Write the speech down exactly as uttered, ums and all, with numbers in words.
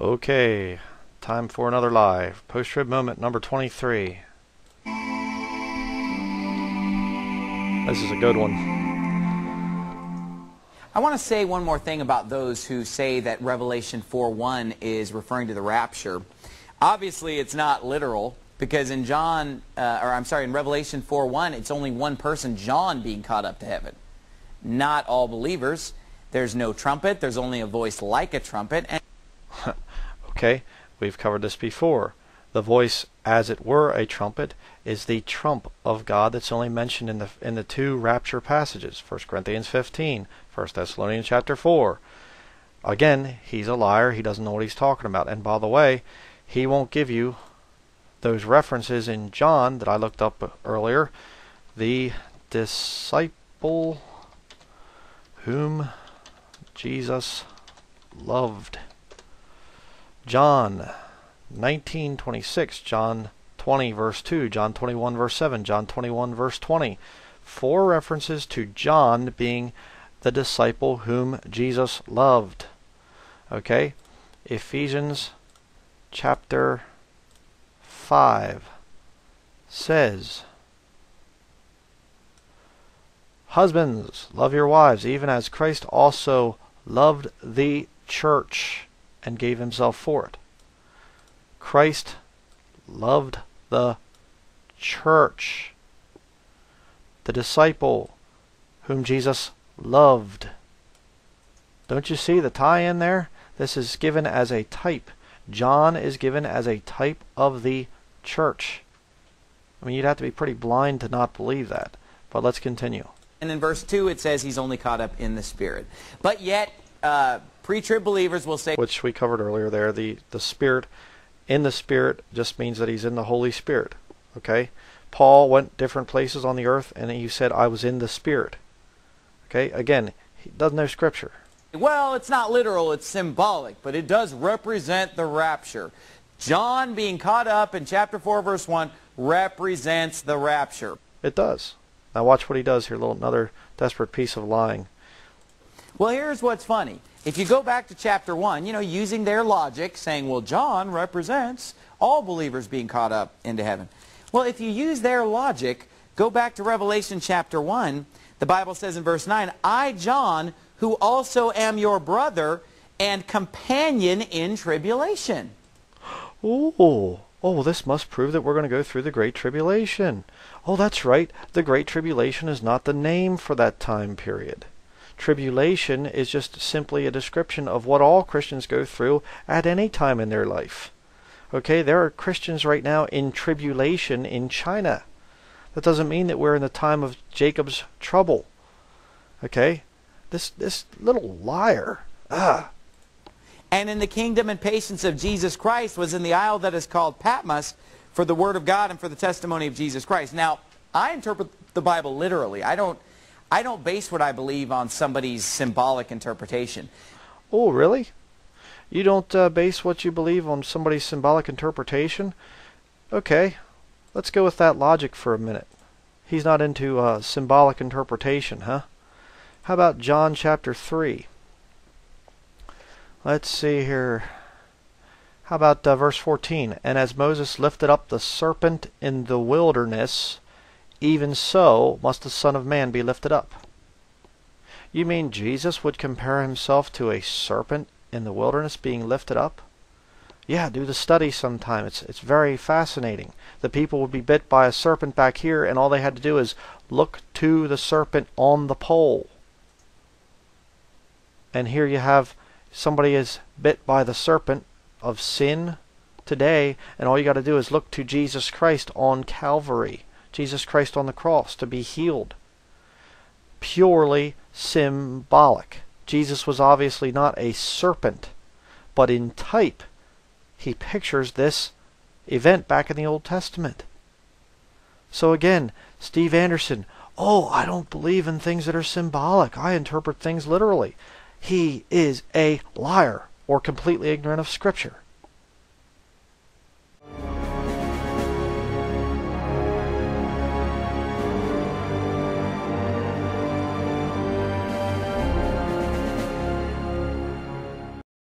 Okay, time for another live. Post-trib moment number twenty-three. This is a good one. I want to say one more thing about those who say that Revelation four one is referring to the rapture. Obviously, it's not literal, because in John, uh, or I'm sorry, in Revelation four one, it's only one person, John, being caught up to heaven. Not all believers. There's no trumpet. There's only a voice like a trumpet. And okay, we've covered this before. The voice, as it were a trumpet, is the trump of God that's only mentioned in the in the two rapture passages, First Corinthians fifteen, First Thessalonians chapter four. Again, he's a liar. He doesn't know what he's talking about. And by the way, he won't give you those references in John that I looked up earlier. The disciple whom Jesus loved. John nineteen twenty-six, John twenty verse two, John twenty-one verse seven, John twenty-one verse twenty. Four references to John being the disciple whom Jesus loved. Okay? Ephesians chapter five says, "Husbands, love your wives, even as Christ also loved the church and gave himself for it." Christ loved the church. The disciple whom Jesus loved. Don't you see the tie-in there? This is given as a type. John is given as a type of the church. I mean, you'd have to be pretty blind to not believe that. But let's continue. And in verse two it says he's only caught up in the Spirit. But yet, uh, pre-trib believers will say... Which we covered earlier there, the, the Spirit... In the Spirit just means that he's in the Holy Spirit. Okay? Paul went different places on the earth and he said, "I was in the Spirit." Okay? Again, he doesn't know Scripture. Well, it's not literal, it's symbolic, but it does represent the rapture. John being caught up in chapter four, verse one, represents the rapture. It does. Now watch what he does here, little another desperate piece of lying. Well, here's what's funny. If you go back to chapter one, you know, using their logic, saying, well, John represents all believers being caught up into heaven. Well, if you use their logic, go back to Revelation chapter one. The Bible says in verse nine, "I, John, who also am your brother and companion in tribulation." Ooh. Oh, this must prove that we're going to go through the Great Tribulation. Oh, that's right. The Great Tribulation is not the name for that time period. Tribulation is just simply a description of what all Christians go through at any time in their life. Okay, there are Christians right now in tribulation in China. That doesn't mean that we're in the time of Jacob's trouble. Okay, this this little liar. Ah. "And in the kingdom and patience of Jesus Christ was in the isle that is called Patmos, for the word of God and for the testimony of Jesus Christ." Now, I interpret the Bible literally. I don't. I don't base what I believe on somebody's symbolic interpretation. Oh, really? You don't uh, base what you believe on somebody's symbolic interpretation? Okay, let's go with that logic for a minute. He's not into uh, symbolic interpretation, huh? How about John chapter three? Let's see here. How about uh, verse fourteen? "And as Moses lifted up the serpent in the wilderness, even so must the Son of Man be lifted up." You mean Jesus would compare himself to a serpent in the wilderness being lifted up? Yeah, do the study sometime. It's, it's very fascinating. The people would be bit by a serpent back here, and all they had to do is look to the serpent on the pole. And here you have somebody is bit by the serpent of sin today, and all you got to do is look to Jesus Christ on Calvary. Jesus Christ on the cross to be healed. Purely symbolic. Jesus was obviously not a serpent, but in type, he pictures this event back in the Old Testament. So again, Steve Anderson, "Oh, I don't believe in things that are symbolic. I interpret things literally." He is a liar or completely ignorant of Scripture.